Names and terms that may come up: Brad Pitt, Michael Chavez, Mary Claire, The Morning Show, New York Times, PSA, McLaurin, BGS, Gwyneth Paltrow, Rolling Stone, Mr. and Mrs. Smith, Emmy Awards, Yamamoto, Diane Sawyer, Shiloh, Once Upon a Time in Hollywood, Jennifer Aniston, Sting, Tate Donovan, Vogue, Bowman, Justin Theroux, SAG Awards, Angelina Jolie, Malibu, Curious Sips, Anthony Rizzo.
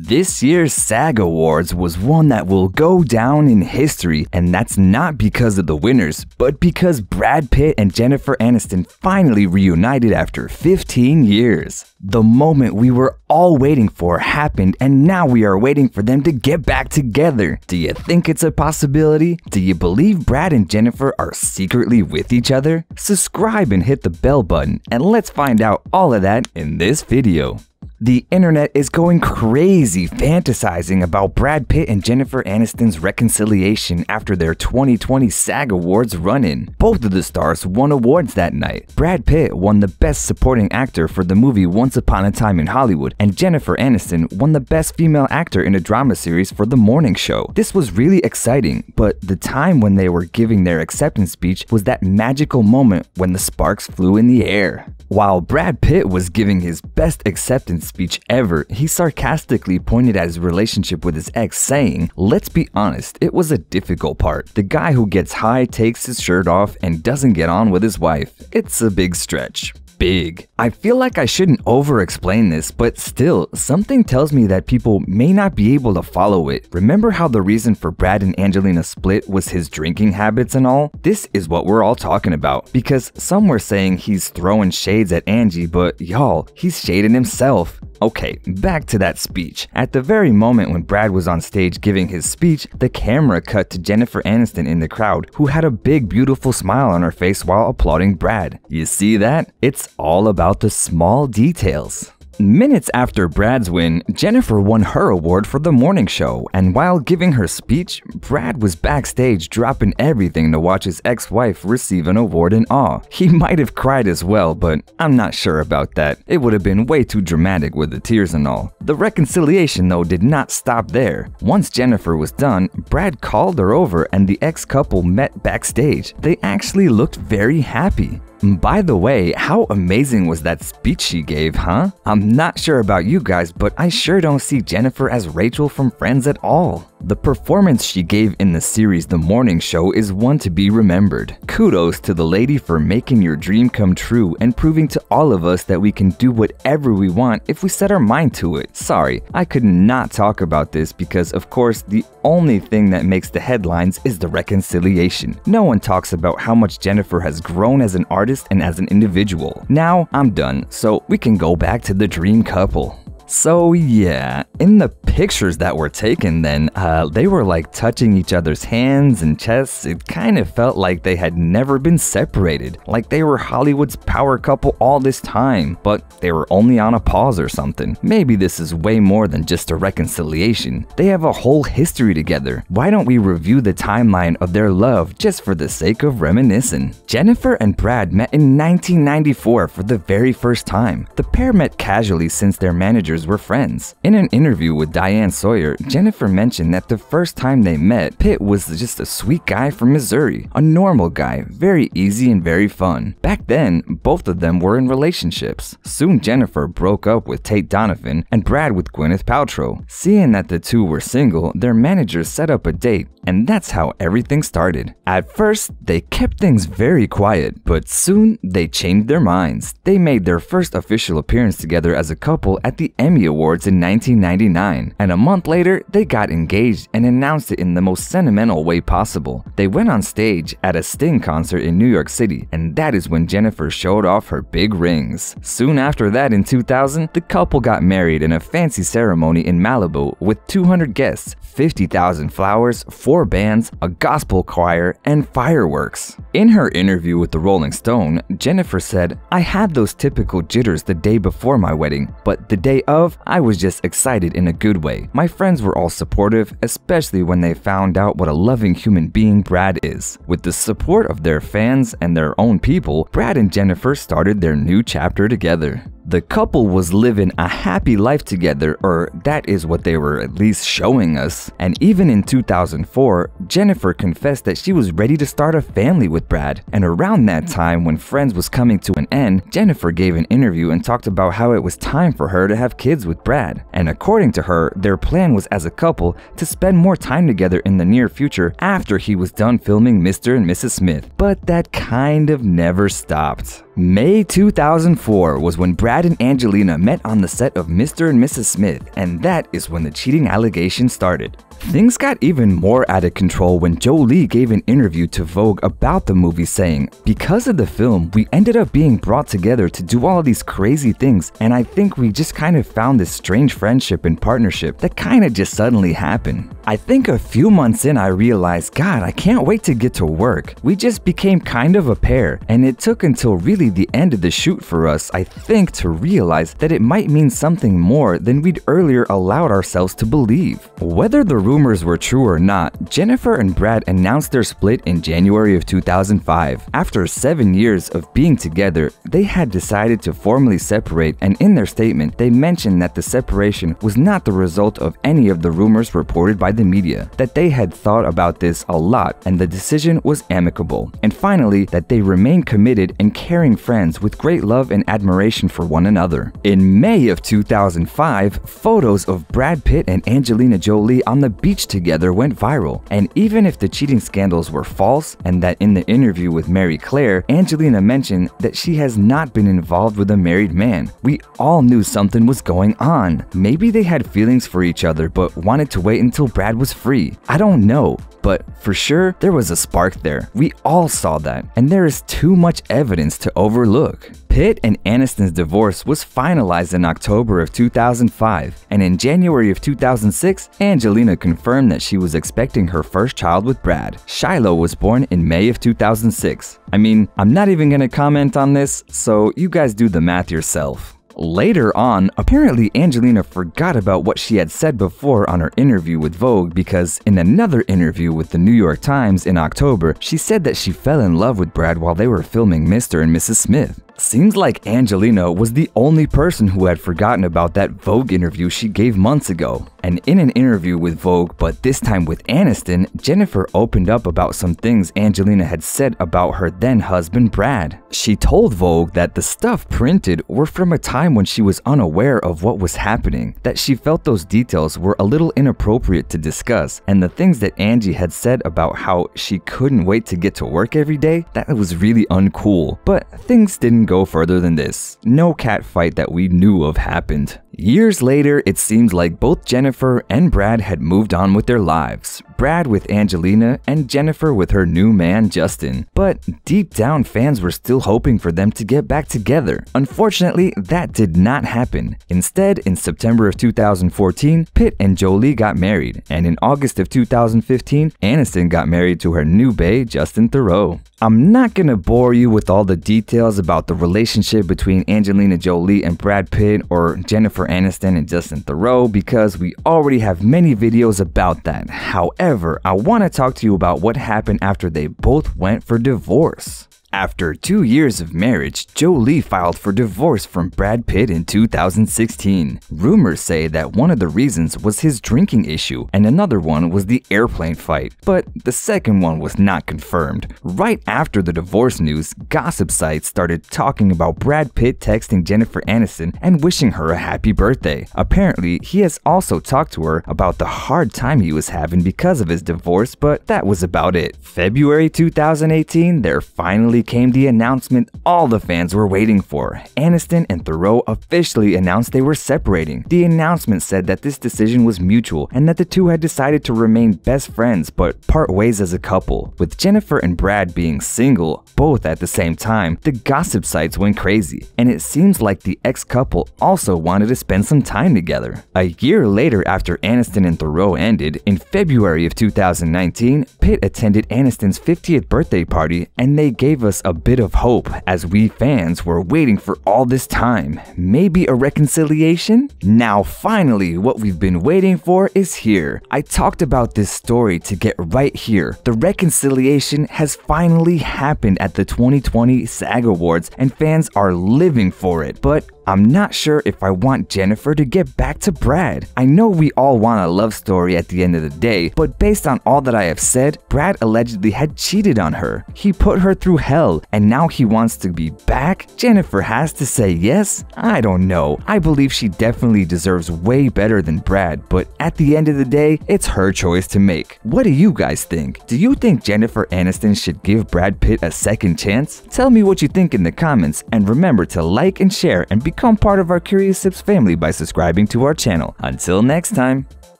This year's SAG Awards was one that will go down in history, and that's not because of the winners, but because Brad Pitt and Jennifer Aniston finally reunited after 15 years. The moment we were all waiting for happened, and now we are waiting for them to get back together. Do you think it's a possibility? Do you believe Brad and Jennifer are secretly with each other? Subscribe and hit the bell button, and let's find out all of that in this video. The internet is going crazy fantasizing about Brad Pitt and Jennifer Aniston's reconciliation after their 2020 SAG Awards run-in. Both of the stars won awards that night. Brad Pitt won the Best Supporting Actor for the movie Once Upon a Time in Hollywood, and Jennifer Aniston won the Best Female Actor in a Drama Series for The Morning Show. This was really exciting, but the time when they were giving their acceptance speech was that magical moment when the sparks flew in the air. While Brad Pitt was giving his best acceptance speech ever, he sarcastically pointed at his relationship with his ex, saying, "Let's be honest, it was a difficult part. The guy who gets high takes his shirt off and doesn't get on with his wife. It's a big stretch." Big. I feel like I shouldn't over-explain this, but still, something tells me that people may not be able to follow it. Remember how the reason for Brad and Angelina split was his drinking habits and all? This is what we're all talking about, because some were saying he's throwing shades at Angie, but y'all, he's shading himself. Okay, back to that speech. At the very moment when Brad was on stage giving his speech, the camera cut to Jennifer Aniston in the crowd, who had a big, beautiful smile on her face while applauding Brad. You see that? It's all about the small details. Minutes after Brad's win, Jennifer won her award for The Morning Show, and while giving her speech, Brad was backstage dropping everything to watch his ex-wife receive an award in awe. He might have cried as well, but I'm not sure about that. It would have been way too dramatic with the tears and all. The reconciliation, though, did not stop there. Once Jennifer was done, Brad called her over and the ex-couple met backstage. They actually looked very happy. By the way, how amazing was that speech she gave, huh? I'm not sure about you guys, but I sure don't see Jennifer as Rachel from Friends at all. The performance she gave in the series The Morning Show is one to be remembered. Kudos to the lady for making your dream come true and proving to all of us that we can do whatever we want if we set our mind to it. Sorry, I could not talk about this because, of course, the only thing that makes the headlines is the reconciliation. No one talks about how much Jennifer has grown as an artist and as an individual. Now, I'm done, so we can go back to the dream couple. So yeah, in the pictures that were taken then, they were like touching each other's hands and chests. It kind of felt like they had never been separated, like they were Hollywood's power couple all this time, but they were only on a pause or something. Maybe this is way more than just a reconciliation. They have a whole history together. Why don't we review the timeline of their love just for the sake of reminiscing? Jennifer and Brad met in 1994 for the very first time. The pair met casually since their managers were friends. In an interview with Diane Sawyer, Jennifer mentioned that the first time they met, Pitt was just a sweet guy from Missouri, a normal guy, very easy and very fun. Back then, both of them were in relationships. Soon Jennifer broke up with Tate Donovan and Brad with Gwyneth Paltrow. Seeing that the two were single, their manager set up a date, and that's how everything started. At first, they kept things very quiet, but soon they changed their minds. They made their first official appearance together as a couple at the Emmy Awards in 1999, and a month later, they got engaged and announced it in the most sentimental way possible. They went on stage at a Sting concert in New York City, and that is when Jennifer showed off her big rings. Soon after that, in 2000, the couple got married in a fancy ceremony in Malibu with 200 guests, 50,000 flowers, 4 bands, a gospel choir, and fireworks. In her interview with the Rolling Stone, Jennifer said, "I had those typical jitters the day before my wedding, but the day of, I was just excited in a good way. My friends were all supportive, especially when they found out what a loving human being Brad is." With the support of their fans and their own people, Brad and Jennifer started their new chapter together. The couple was living a happy life together, or that is what they were at least showing us. And even in 2004, Jennifer confessed that she was ready to start a family with Brad. And around that time, when Friends was coming to an end, Jennifer gave an interview and talked about how it was time for her to have kids with Brad. And according to her, their plan was as a couple to spend more time together in the near future after he was done filming Mr. and Mrs. Smith. But that kind of never stopped. May 2004 was when Brad and Angelina met on the set of Mr. and Mrs. Smith, and that is when the cheating allegations started. Things got even more out of control when Jolie gave an interview to Vogue about the movie saying, "Because of the film, we ended up being brought together to do all these crazy things, and I think we just kind of found this strange friendship and partnership that kind of just suddenly happened. I think a few months in I realized, God, I can't wait to get to work. We just became kind of a pair, and it took until really the end of the shoot for us, I think, to realize that it might mean something more than we'd earlier allowed ourselves to believe." Whether the rumors were true or not, Jennifer and Brad announced their split in January of 2005. After 7 years of being together, they had decided to formally separate, and in their statement, they mentioned that the separation was not the result of any of the rumors reported by the media, that they had thought about this a lot and the decision was amicable, and finally, that they remain committed and caring friends with great love and admiration for one another. In May of 2005, photos of Brad Pitt and Angelina Jolie on the beach together went viral, and even if the cheating scandals were false and that in the interview with Mary Claire, Angelina mentioned that she has not been involved with a married man, we all knew something was going on. Maybe they had feelings for each other but wanted to wait until Brad was free. I don't know, but for sure there was a spark there. We all saw that, and there is too much evidence to overlook. Pitt and Aniston's divorce was finalized in October of 2005, and in January of 2006, Angelina confirmed that she was expecting her first child with Brad. Shiloh was born in May of 2006. I mean, I'm not even gonna comment on this, so you guys do the math yourself. Later on, apparently Angelina forgot about what she had said before on her interview with Vogue, because in another interview with the New York Times in October, she said that she fell in love with Brad while they were filming Mr. and Mrs. Smith. Seems like Angelina was the only person who had forgotten about that Vogue interview she gave months ago. And in an interview with Vogue, but this time with Aniston, Jennifer opened up about some things Angelina had said about her then-husband Brad. She told Vogue that the stuff printed were from a time when she was unaware of what was happening, that she felt those details were a little inappropriate to discuss, and the things that Angie had said about how she couldn't wait to get to work every day, that was really uncool. But things didn't go further than this. No catfight that we knew of happened. Years later, it seems like both Jennifer and Brad had moved on with their lives. Brad with Angelina and Jennifer with her new man Justin. But deep down, fans were still hoping for them to get back together. Unfortunately, that did not happen. Instead, in September of 2014, Pitt and Jolie got married, and in August of 2015, Aniston got married to her new bae, Justin Theroux. I'm not gonna bore you with all the details about the relationship between Angelina Jolie and Brad Pitt, or Jennifer Aniston and Justin Theroux, because we already have many videos about that. However, I want to talk to you about what happened after they both went for divorce. After 2 years of marriage, Jolie filed for divorce from Brad Pitt in 2016. Rumors say that one of the reasons was his drinking issue, and another one was the airplane fight, but the second one was not confirmed. Right after the divorce news, gossip sites started talking about Brad Pitt texting Jennifer Aniston and wishing her a happy birthday. Apparently, he has also talked to her about the hard time he was having because of his divorce, but that was about it. February 2018, they're finally came the announcement all the fans were waiting for. Aniston and Theroux officially announced they were separating. The announcement said that this decision was mutual and that the two had decided to remain best friends but part ways as a couple. With Jennifer and Brad being single, both at the same time, the gossip sites went crazy, and it seems like the ex-couple also wanted to spend some time together. A year later, after Aniston and Theroux ended, in February of 2019, Pitt attended Aniston's 50th birthday party, and they gave us a bit of hope, as we fans were waiting for all this time. Maybe a reconciliation? Now finally, what we've been waiting for is here. I talked about this story to get right here. The reconciliation has finally happened at the 2020 SAG Awards, and fans are living for it. But I'm not sure if I want Jennifer to get back to Brad. I know we all want a love story at the end of the day, but based on all that I have said, Brad allegedly had cheated on her. He put her through hell, and now he wants to be back? Jennifer has to say yes? I don't know. I believe she definitely deserves way better than Brad, but at the end of the day, it's her choice to make. What do you guys think? Do you think Jennifer Aniston should give Brad Pitt a second chance? Tell me what you think in the comments, and remember to like and share and become part of our Curious Sips family by subscribing to our channel. Until next time.